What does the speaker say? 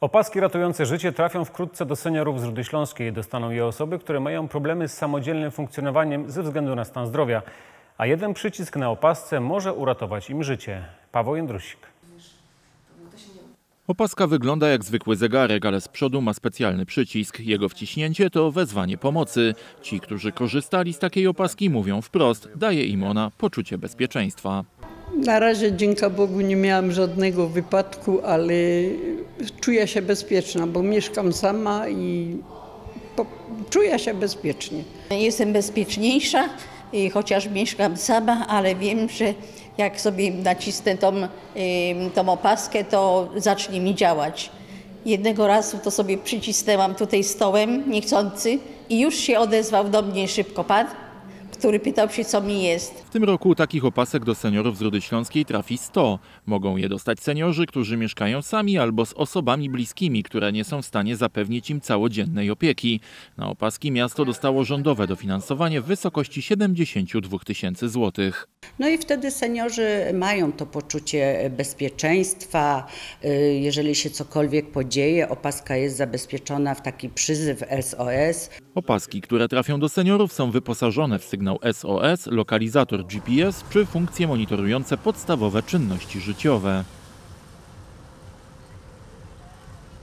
Opaski ratujące życie trafią wkrótce do seniorów z Rudy Śląskiej. Dostaną je osoby, które mają problemy z samodzielnym funkcjonowaniem ze względu na stan zdrowia. A jeden przycisk na opasce może uratować im życie. Paweł Jędrusik. Opaska wygląda jak zwykły zegarek, ale z przodu ma specjalny przycisk. Jego wciśnięcie to wezwanie pomocy. Ci, którzy korzystali z takiej opaski, mówią wprost, daje im ona poczucie bezpieczeństwa. Na razie, dzięki Bogu, nie miałam żadnego wypadku, ale czuję się bezpieczna, bo mieszkam sama i czuję się bezpiecznie. Jestem bezpieczniejsza, chociaż mieszkam sama, ale wiem, że jak sobie nacisnę tą opaskę, to zacznie mi działać. Jednego razu to sobie przycisnęłam tutaj stołem niechcący i już się odezwał do mnie szybko pan, który pytał się, co mi jest. W tym roku takich opasek do seniorów z Rudy Śląskiej trafi 100. Mogą je dostać seniorzy, którzy mieszkają sami albo z osobami bliskimi, które nie są w stanie zapewnić im całodziennej opieki. Na opaski miasto dostało rządowe dofinansowanie w wysokości 72 000 złotych. No i wtedy seniorzy mają to poczucie bezpieczeństwa. Jeżeli się cokolwiek podzieje, opaska jest zabezpieczona w taki przyzyw SOS. Opaski, które trafią do seniorów, są wyposażone w sygnał SOS, lokalizator GPS czy funkcje monitorujące podstawowe czynności życiowe.